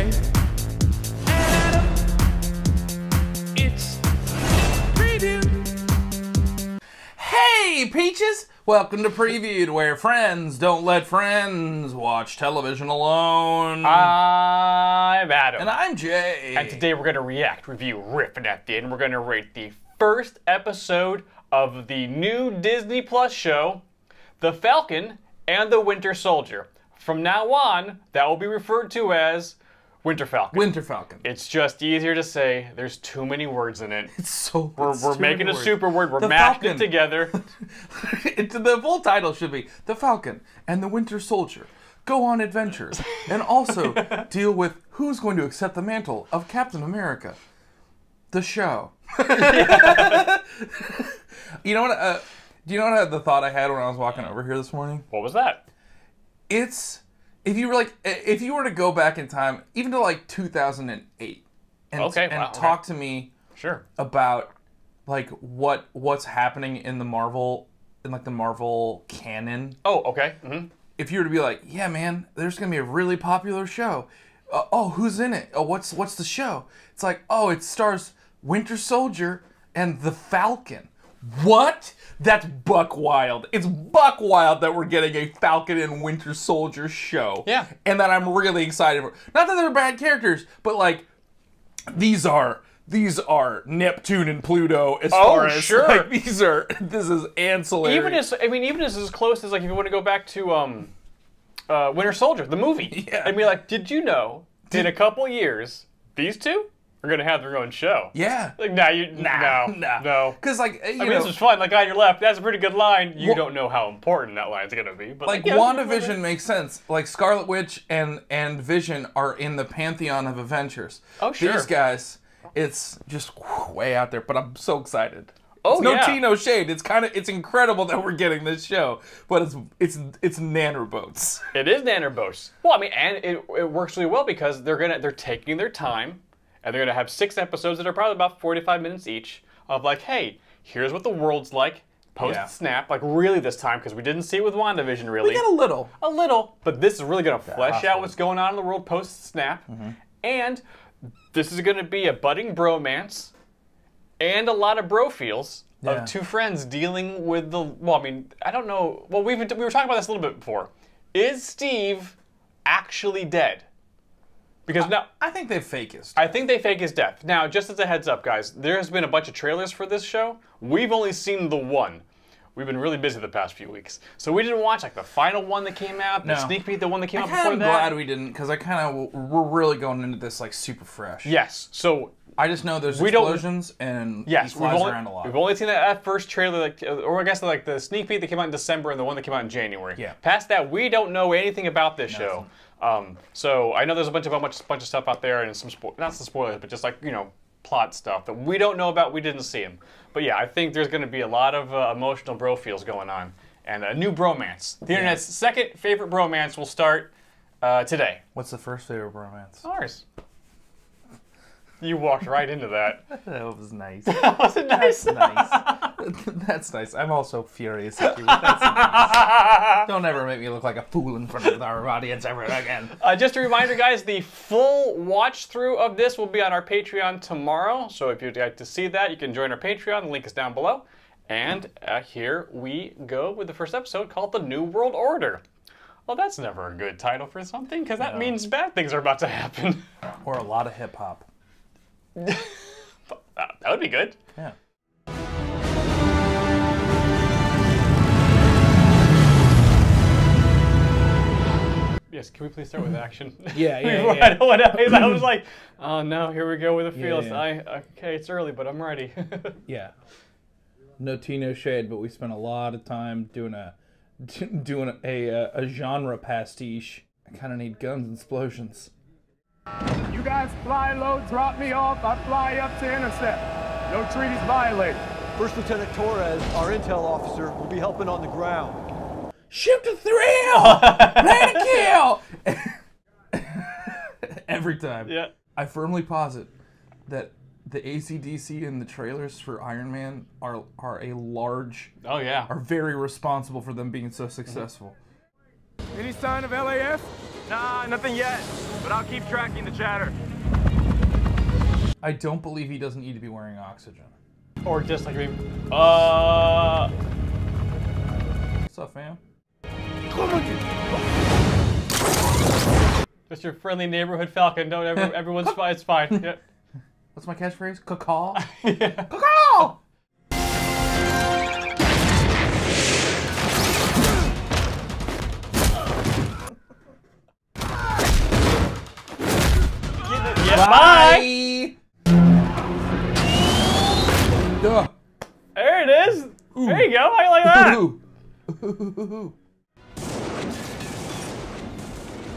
Jay and Adam. It's Previewed. Hey, Peaches! Welcome to Previewed, where friends don't let friends watch television alone. I'm Adam. And I'm Jay. And today we're going to react, review, riff, and at the end we're going to rate the first episode of the new Disney Plus show, The Falcon and the Winter Soldier. From now on, that will be referred to as Winter Falcon. Winter Falcon. It's just easier to say. There's too many words in it. It's so... We're making a super word. We're mashing it together. The full title should be The Falcon and the Winter Soldier Go on Adventures and also deal with who's going to accept the mantle of Captain America. The show. You know what? Do you know what the thought I had when I was walking over here this morning? What was that? It's, if you were to go back in time, even to like 2008, and, okay, and wow, talk to me about like what's happening in the Marvel, in the Marvel canon. Oh, okay. Mm-hmm. If you were to be like, yeah, man, there's gonna be a really popular show. Oh, who's in it? Oh, what's the show? It's like, oh, it stars Winter Soldier and the Falcon. What? That's buck wild. It's buck wild that we're getting a Falcon and Winter Soldier show. Yeah. And that I'm really excited for. Not that they're bad characters, but like, these are Neptune and Pluto as far as, like, this is ancillary. Even as, I mean, even as close as, like, if you want to go back to Winter Soldier, the movie. Yeah. I mean, like, did you know, in a couple years, these two are gonna have their own show. Yeah. Like, no. Because, like, you know, this was fun. Like, on your left, that's a pretty good line. You don't know how important that line's gonna be. But like, WandaVision makes sense. Like, Scarlet Witch and Vision are in the pantheon of Avengers. Oh, sure. These guys, it's just way out there. But I'm so excited. Oh, it's no tea, no shade. It's kind of incredible that we're getting this show, but it's nannerboats. It is nannerboats. Well, I mean, and it works really well because they're taking their time. And they're going to have 6 episodes that are probably about 45 minutes each of like, hey, here's what the world's like post-snap, like really this time, because we didn't see it with WandaVision really. We got a little. A little, but this is really going to flesh out what's going on in the world post-snap. Mm-hmm. And this is going to be a budding bromance and a lot of bro feels of two friends dealing with the, well, I mean, I don't know. Well, we were talking about this a little bit before. Is Steve actually dead? Because now I think they fake his death. I think they fake his death. Now, just as a heads up, guys, there has been a bunch of trailers for this show. We've only seen the one. We've been really busy the past few weeks, so we didn't watch like the final one that came out, the sneak peek, the one that came out before that. I'm glad we didn't, because we're really going into this like super fresh. Yes. So I just know there's explosions and he flies around a lot. We've only seen that first trailer, like, or I guess like the sneak peek that came out in December and the one that came out in January. Yeah. Past that, we don't know anything about this show. So I know there's a bunch of stuff out there and some not some spoilers, but just like, you know, plot stuff that we don't know about, we didn't see him. But yeah, I think there's going to be a lot of emotional bro feels going on and a new bromance. The internet's second favorite bromance will start today. What's the first favorite bromance? Ours. You walked right into that. That was nice. Was it nice? That's nice. That's nice. I'm also furious at you. That's nice. Don't ever make me look like a fool in front of our audience ever again. Just a reminder, guys, the full watch through of this will be on our Patreon tomorrow. So if you'd like to see that, you can join our Patreon. The link is down below. And here we go with the first episode called The New World Order. Well, that's never a good title for something, because that means bad things are about to happen. Or a lot of hip-hop. That would be good. Yeah. Yes, can we please start with action? Yeah. I was like, oh no, here we go with the feels. Okay, it's early, but I'm ready. No tea, no shade, but we spent a lot of time doing a genre pastiche. I kind of need guns and explosions. You guys fly low, drop me off, I fly up to intercept. No treaties violated. First Lieutenant Torres, our intel officer, will be helping on the ground. Ship to thrill! Play to kill! Every time. Yeah. I firmly posit that the AC/DC and the trailers for Iron Man are very responsible for them being so successful. Any sign of LAF? Nah, nothing yet, but I'll keep tracking the chatter. I don't believe he doesn't need to be wearing oxygen. Or just like, what's up, fam? Just your friendly neighborhood Falcon. Don't ever, everyone's fine, it's fine. Yeah. What's my catchphrase? Caw-caw? Yeah. Caw-caw! Bye. Bye. There it is. Ooh. There you go. I like that. Ooh. Ooh.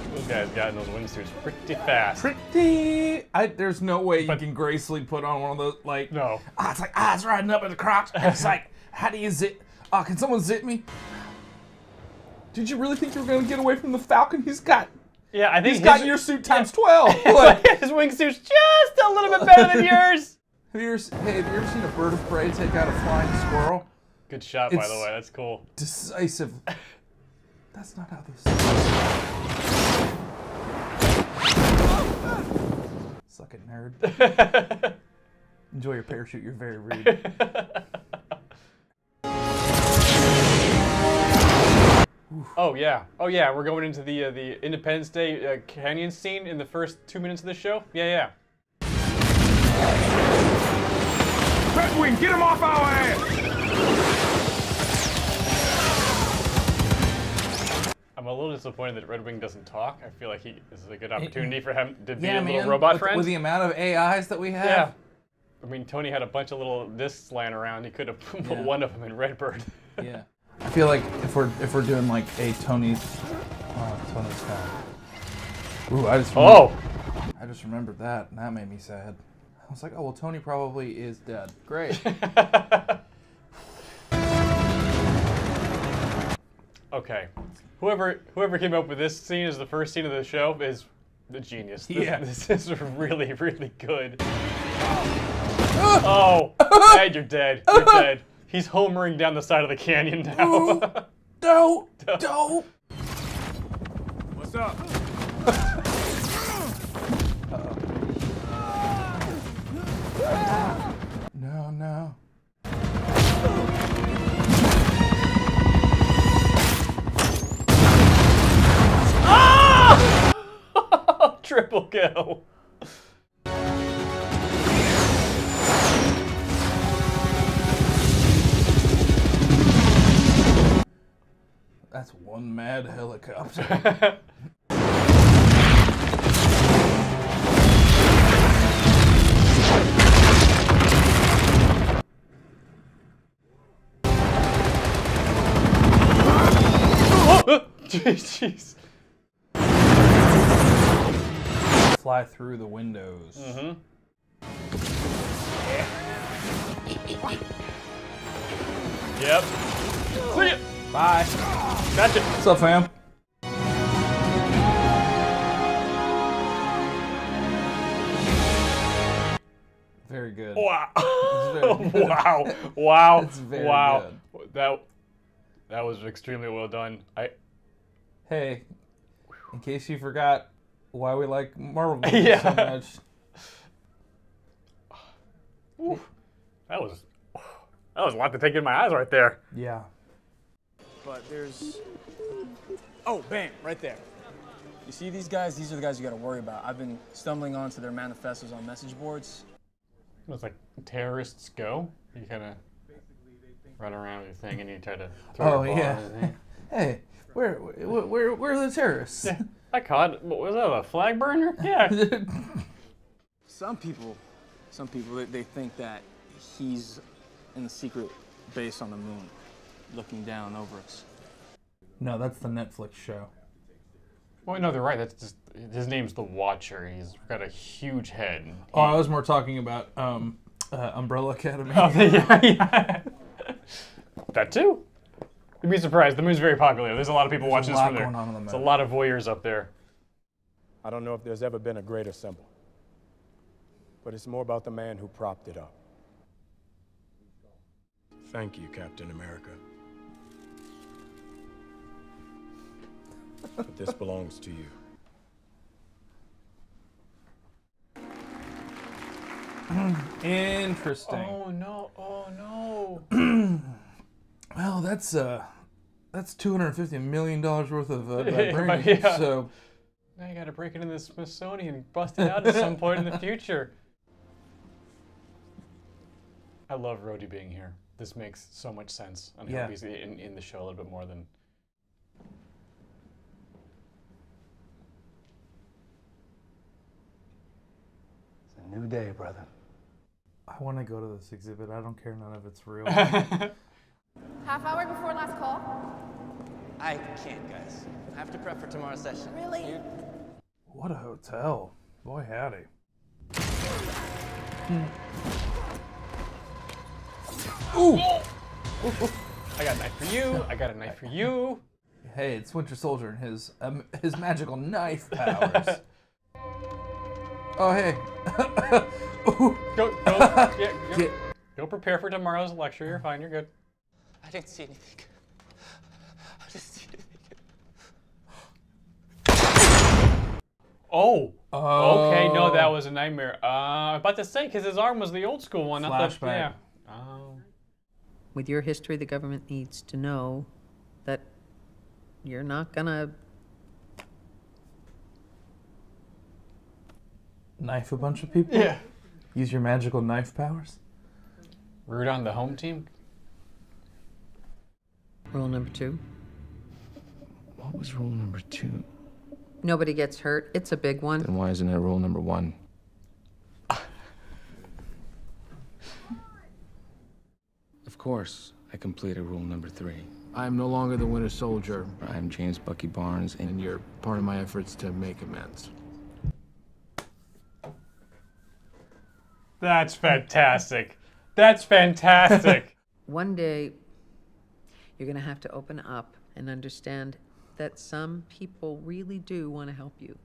Those guys got in those wingsuits pretty fast. Pretty. There's no way you can gracefully put on one of those. Like no. Ah, it's like it's riding up at the crotch. It's like, how do you zip? Ah, can someone zip me? Did you really think you were gonna get away from the Falcon? He's got. Yeah, I think he's got your suit times 12. Like, his wingsuit's just a little bit better than yours. Have you ever seen a bird of prey take out a flying squirrel? Good shot, by the way. That's cool. Decisive. That's not how this. Suck it, nerd. Enjoy your parachute. You're very rude. Oh yeah, oh yeah. We're going into the Independence Day canyon scene in the first 2 minutes of the show. Yeah, yeah. Red Wing, get him off our ass! I'm a little disappointed that Red Wing doesn't talk. I feel like this is a good opportunity for him to be a little robot friend. With the amount of AIs that we have. Yeah. I mean, Tony had a bunch of little discs lying around. He could have put one of them in Redbird. Yeah. I feel like if we're doing like a Tony's kind of... Ooh, I just remembered that, and that made me sad. I was like, oh well, Tony probably is dead. Great. Okay, whoever came up with this scene as the first scene of the show is the genius. This is really, really good. Oh, and you're dead. You're dead. He's homering down the side of the canyon now. Ooh, don't. What's up? Uh-oh. No. Ah! Triple kill. That's one mad helicopter. Jeez. Fly through the windows. Mm-hmm. Yep. Clear. Bye. Gotcha. What's up, fam? Very good. Wow. Very good. Wow. It's very good. That was extremely well done. Hey, in case you forgot why we like Marvel movies so much. Ooh, that was a lot to take in my eyes right there. Yeah. But there's, bam, right there. You see these guys? These are the guys you gotta worry about. I've been stumbling onto their manifestos on message boards. It's like terrorists go. You kinda run around with your thing and you try to throw a ball and hey, where are the terrorists? Yeah, I caught, was that a flag burner? Yeah. Some people, they think that he's in the secret base on the moon, looking down over us. No, that's the Netflix show. Well, no, they're right. That's just, his name's the Watcher. He's got a huge head. Oh, I was more talking about Umbrella Academy. Oh, yeah. That too. You'd be surprised. The moon's very popular. There's a lot of people watching this from there. There's a lot of voyeurs up there. I don't know if there's ever been a greater symbol, but it's more about the man who propped it up. Thank you, Captain America. But this belongs to you. Interesting. Oh no! Oh no! Well, that's $250 million worth of vibranium. Yeah. So now you got to break it into the Smithsonian and bust it out at some point in the future. I love Rhodey being here. This makes so much sense. I hope he's in the show a little bit more than. It's a new day, brother. I want to go to this exhibit. I don't care none of it's real. Half hour before last call? I can't, guys. I have to prep for tomorrow's session. Really? Dude. What a hotel. Boy, howdy. Ooh. Ooh! I got a knife for you. I got a knife for you. Hey, it's Winter Soldier and his magical knife powers. Oh, hey. Go prepare for tomorrow's lecture. You're fine. You're good. I didn't see anything. I didn't see anything. Oh. Oh. Okay. No, that was a nightmare. I was about to say because his arm was the old school one. Flashback. Yeah. Oh. With your history, the government needs to know that you're not gonna knife a bunch of people? Yeah. Use your magical knife powers? Root on the home team? Rule number 2. What was rule number 2? Nobody gets hurt. It's a big one. Then why isn't it rule number 1? Of course, I completed rule number 3. I am no longer the Winter Soldier. I am James Bucky Barnes, and you're part of my efforts to make amends. That's fantastic. That's fantastic. One day, you're going to have to open up and understand that some people really do want to help you.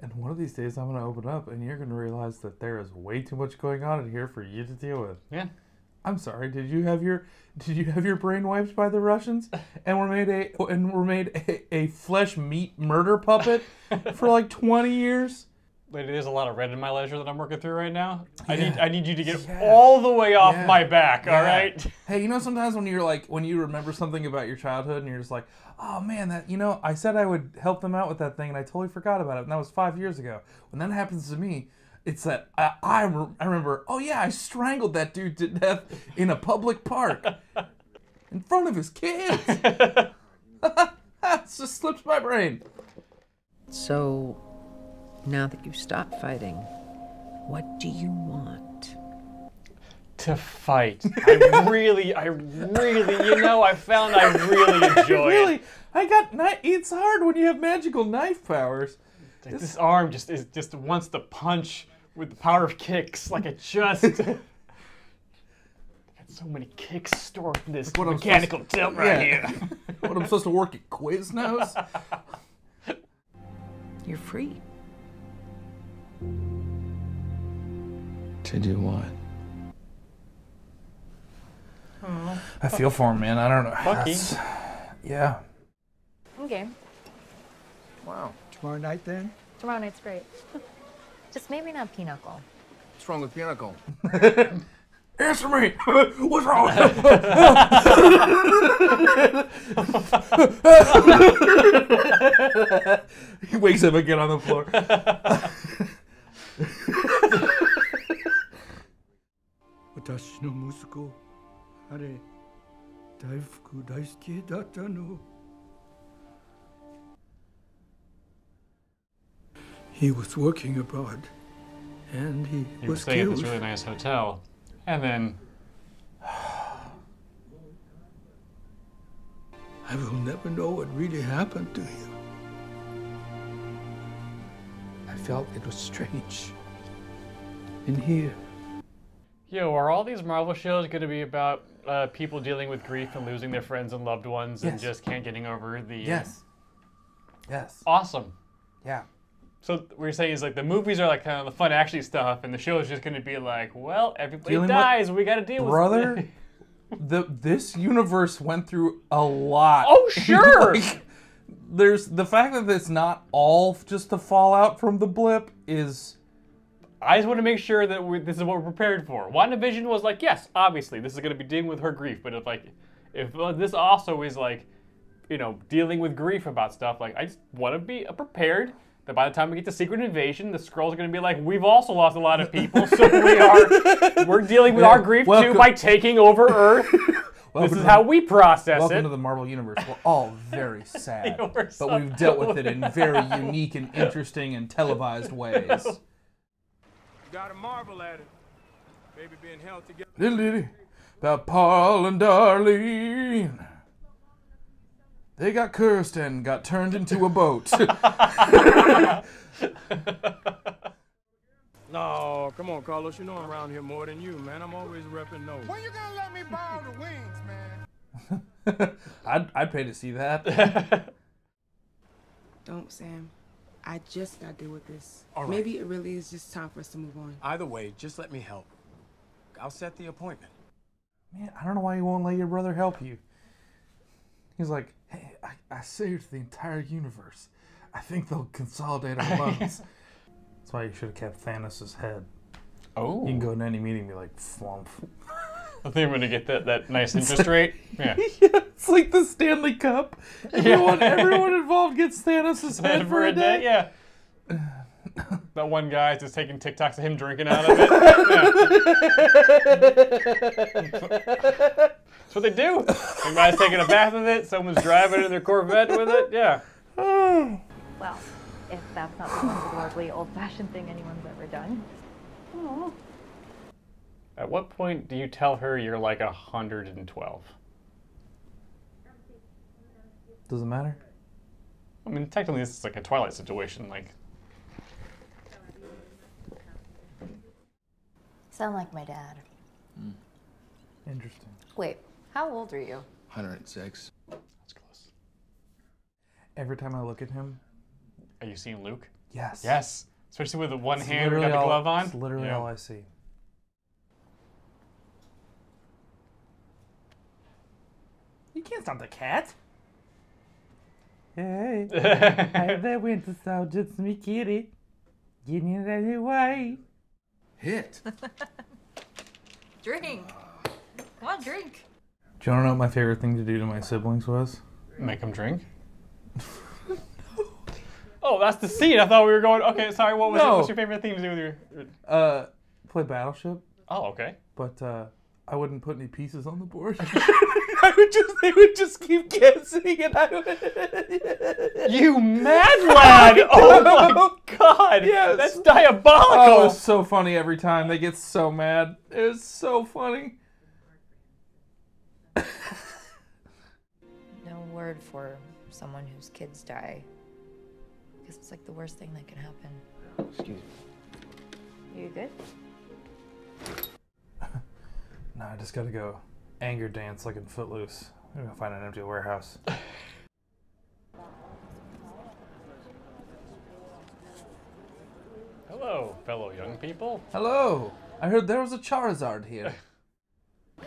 And one of these days, I'm going to open up, and you're going to realize that there is way too much going on in here for you to deal with. Yeah. I'm sorry. Did you have your brain wiped by the Russians and were made a flesh meat murder puppet for like 20 years? Lady, there's a lot of red in my leisure that I'm working through right now. Yeah. I need you to get all the way off my back. All right. Hey, you know sometimes when you're like when you remember something about your childhood and you're just like, oh man, that I said I would help them out with that thing and I totally forgot about it and that was 5 years ago. When that happens to me. It's that I remember, oh yeah, I strangled that dude to death in a public park in front of his kids. It just slipped my brain. So now that you've stopped fighting, what do you want? To fight. I really, I found I really enjoy it. It's hard when you have magical knife powers. Like this arm just wants to punch. With the power of kicks, like I got so many kicks stored in this mechanical tilt right here. What, I'm supposed to work at Quiznos? You're free. To do what? Aww. I feel for him, man. I don't know. Bucky. Yeah. Okay. Wow. Tomorrow night then? Tomorrow night's great. Just maybe not Pinochle. What's wrong with Pinochle? Answer me! What's wrong with him? He wakes up again on the floor. He was working abroad, and he was staying at this really nice hotel, and then I will never know what really happened to him. I felt it was strange in here. Yo, are all these Marvel shows going to be about people dealing with grief and losing their friends and loved ones and just can't getting over the? Yes. Yes. Awesome. Yeah. So what you're saying is like the movies are like kind of the fun action stuff, and the show is just going to be like, well, everybody dies, we got to deal with it. Brother, this universe went through a lot. Oh sure. Like, there's the fact that it's not all just the fallout from the blip is... I just want to make sure that this is what we're prepared for. WandaVision was like, yes, obviously, this is going to be dealing with her grief, but if this also is like, you know, dealing with grief about stuff, like, I just want to be prepared that by the time we get to Secret Invasion, the Skrulls are going to be like, we've also lost a lot of people, so we're dealing with our grief too by taking over Earth. This is how we process it. Welcome to the Marvel Universe. We're all very sad, but we've dealt with it in very unique and interesting and televised ways. Gotta marvel at it. Baby being held together. Little ditty about Paul and Darlene. They got cursed and got turned into a boat. No, come on, Carlos. You know I'm around here more than you, man. I'm always repping those. When you gonna let me borrow the wings, man? I'd pay to see that. Don't, Sam. I just gotta deal with this. All right. Maybe it really is just time for us to move on. Either way, just let me help. I'll set the appointment. Man, I don't know why you won't let your brother help you. He's like, hey, I saved the entire universe. I think they'll consolidate our loans. That's why you should have kept Thanos' head. Oh. You can go in any meeting and be like, flump. I think I'm going to get that nice interest rate. Yeah. Yeah, it's like the Stanley Cup. Everyone involved gets Thanos' head for a day. Yeah. That one guy's just taking TikToks of him drinking out of it. Yeah. That's what they do. Everybody's taking a bath with it. Someone's driving in their Corvette with it. Yeah. Well, if that's not the most lovely old-fashioned thing anyone's ever done. Oh. At what point do you tell her you're like 112? Doesn't matter. I mean, technically this is like a Twilight situation, like. Sound like my dad. Mm. Interesting. Wait, how old are you? 106. That's close. Every time I look at him. Are you seeing Luke? Yes. Yes. Especially with the one hand we got the glove on. That's literally all I see. You can't stop the cat. Hey, I the winter soldier, it's me kitty. Get in that way. Hit. Drink. Come on, drink. Do you want to know what my favorite thing to do to my siblings was? Make them drink? Oh, that's the scene. I thought we were going, okay, sorry, what's your favorite thing to do with your... Play Battleship. Oh, okay. But, I wouldn't put any pieces on the board. They would just keep guessing, and I would... You mad lad! Oh my god! Yes. That's diabolical! Oh, it was so funny every time. They get so mad. It was so funny. No word for someone whose kids die. Because it's like the worst thing that can happen. Excuse me. You good? No, I just gotta go anger dance like in Footloose. I'm gonna find an empty warehouse. Hello, fellow young people. Hello! I heard there was a Charizard here. The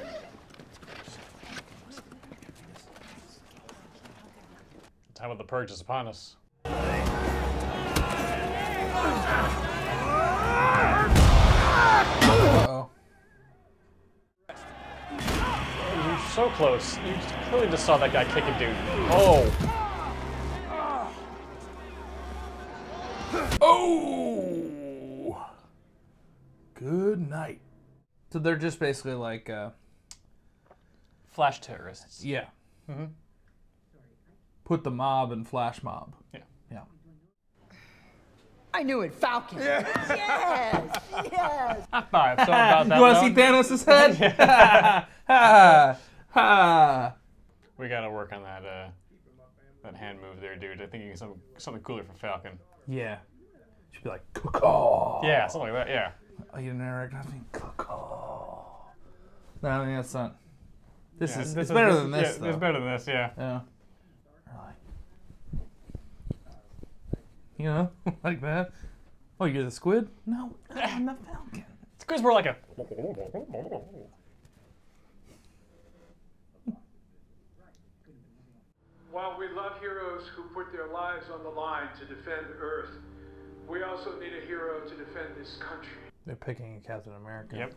time of the purge is upon us. Uh-oh. So close. You clearly just saw that guy kick a dude. Oh. Oh. Good night. So they're just basically like flash terrorists. Yeah. Mm-hmm. Put the mob in flash mob. Yeah. Yeah. I knew it, Falcon. Yeah. Yes. Yes. High five. Something about that. You want to see Thanos' head? Ha. Ha! We gotta work on that hand move there, dude. I think you can something cooler for Falcon. Yeah. She'd be like, caw. Yeah, something like that, yeah. Oh, you didn't interact with me? Caw. No, I mean, that's not... It's better than this, though. It's better than this, yeah. Yeah. You know, like that. Oh, you're the squid? No, I'm the Falcon. Squid's more like a... While we love heroes who put their lives on the line to defend Earth, we also need a hero to defend this country. They're picking Captain America. Yep.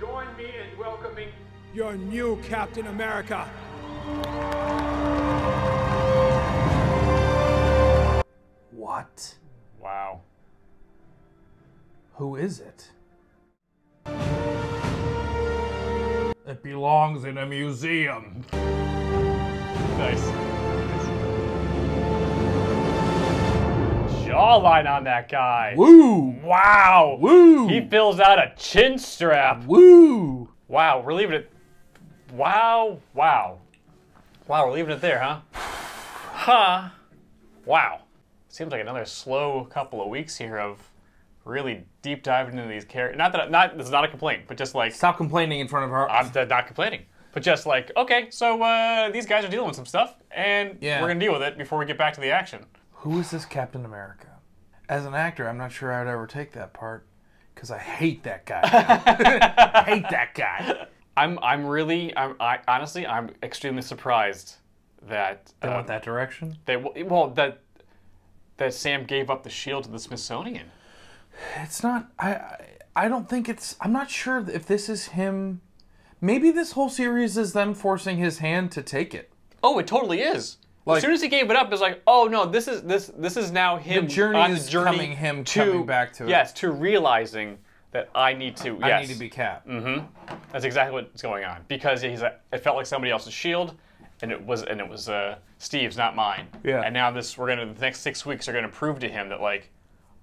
Join me in welcoming your new Captain America. What? Wow. Who is it? It belongs in a museum. Nice. Jawline on that guy. Woo! Wow! Woo! He fills out a chin strap. Woo! Wow, we're leaving it. Wow, wow. Wow, we're leaving it there, huh? Huh. Wow. Seems like another slow couple of weeks here of really deep diving into these characters. This is not a complaint, but just like... Stop complaining in front of her. I'm not complaining. But just like, okay, so these guys are dealing with some stuff, and we're going to deal with it before we get back to the action. Who is this Captain America? As an actor, I'm not sure I would ever take that part, because I hate that guy. I hate that guy. I honestly, I'm extremely surprised that... They went that direction? That Sam gave up the shield to the Smithsonian. It's not... I don't think it's... I'm not sure if this is him... Maybe this whole series is them forcing his hand to take it. Oh, it totally is. Like, as soon as he gave it up, it's like, oh no, this is now him. The journey is coming back to it. Yes, to realizing that I need to be Cap. Mm-hmm. That's exactly what's going on because he's like, it felt like somebody else's shield, and it was Steve's, not mine. Yeah. And now the next 6 weeks are gonna prove to him that like,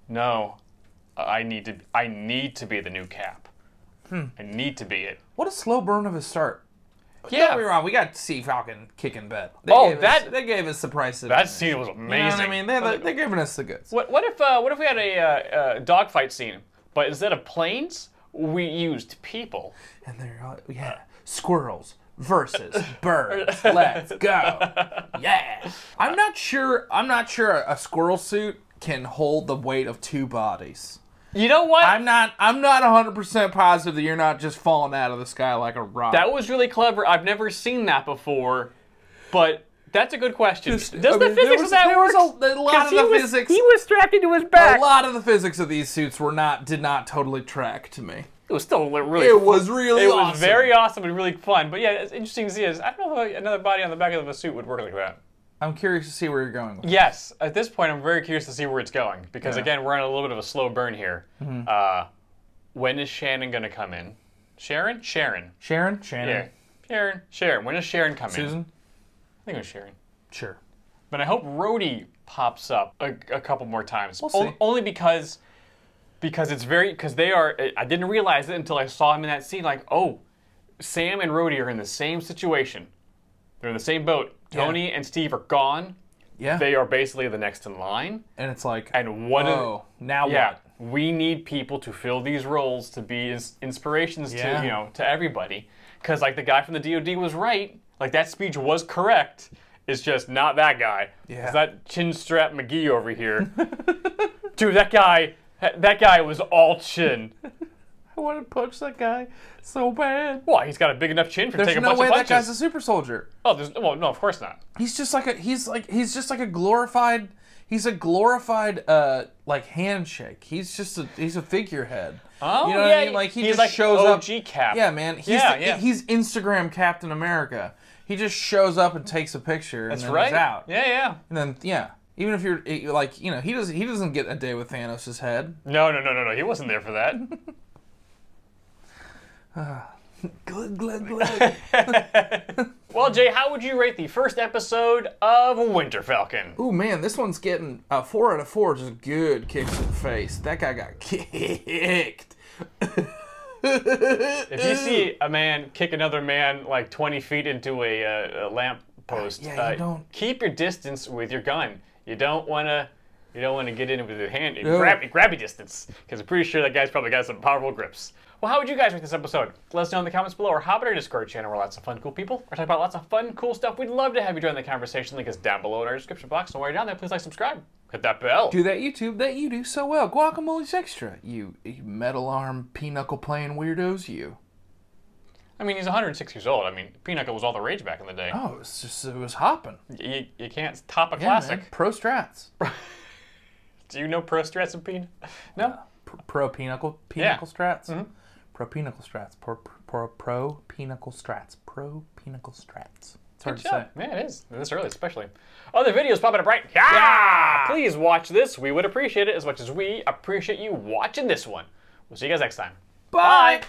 no, I need to be the new Cap. Hmm. I need to be it. What a slow burn of a start. Yeah. Don't be wrong, we got to see Falcon kick in bed. They gave us the price of that scene was amazing. You know what I mean? They're giving us the goods. What if we had a dogfight scene, but instead of planes, we used people? And squirrels versus birds. Let's go. Yeah. I'm not sure a squirrel suit can hold the weight of two bodies. You know what? I'm not 100% positive that you're not just falling out of the sky like a rock. That was really clever. I've never seen that before, but that's a good question. Does the physics of that work? He was strapped into his back. A lot of the physics of these suits did not totally track to me. It was still really. It was really awesome. It was very awesome and really fun. But yeah, it's interesting to see. I don't know if another body on the back of a suit would work like that. I'm curious to see where you're going with it. Yes. At this point, I'm very curious to see where it's going. Because, again, we're on a little bit of a slow burn here. Mm-hmm. When is Shannon going to come in? Sharon? Sharon. Sharon? Shannon. Yeah. Sharon. Sharon. When is Sharon coming in? Susan? I think it was Sharon. Sure. But I hope Rhodey pops up a couple more times. We'll see. Only because it's very... Because they are... I didn't realize it until I saw him in that scene. Like, oh, Sam and Rhodey are in the same situation. They're in the same boat. Tony and Steve are gone. Yeah. They are basically the next in line. And it's like, now what? We need people to fill these roles to be inspirations to everybody. Because like the guy from the DOD was right. Like that speech was correct. It's just not that guy. Yeah. It's that chin strap McGee over here. Dude, that guy was all chin. I want to punch that guy so bad. Well, he's got a big enough chin for taking a bunch of punches. There's no way that guy's a super soldier. Oh, no, of course not. He's just like a glorified handshake. He's a figurehead. Oh, you know what I mean? Like he just shows up. Cap. Yeah, man. He's Instagram Captain America. He just shows up and takes a picture and then he's out. Yeah, yeah. And then even if you're like, you know, he doesn't get a day with Thanos' head. No. He wasn't there for that. Glug glug glug. Well, Jay, how would you rate the first episode of Winter Falcon? Oh man, this one's getting a 4 out of 4. Just good kicks in the face. That guy got kicked. If you see a man kick another man like 20 feet into a lamp post, keep your distance with your gun. You don't want to get in with your hand. No. Grabby distance, because I'm pretty sure that guy's probably got some powerful grips. Well, how would you guys rate this episode? Let us know in the comments below, or hop on our Discord channel where lots of fun, cool people are talking about lots of fun, cool stuff. We'd love to have you join the conversation. Link is down below in our description box. And while you're down there, please like, subscribe, hit that bell. Do that YouTube that you do so well. Guacamole's extra. You metal arm, pinochle playing weirdos, you. I mean, he's 106 years old. I mean, Pinochle was all the rage back in the day. Oh, it's just, it was hopping. You can't top a classic. Man. Pro strats. Do you know pro strats of Pinochle? No. Pro Pinochle? Pinochle strats? Mm-hmm. Pro Pinochle strats. Pro Pinochle strats. Pro Pinochle strats. It's hard to say. Yeah, it is. This early, especially. Other videos popping up right. Yeah! Please watch this. We would appreciate it as much as we appreciate you watching this one. We'll see you guys next time. Bye!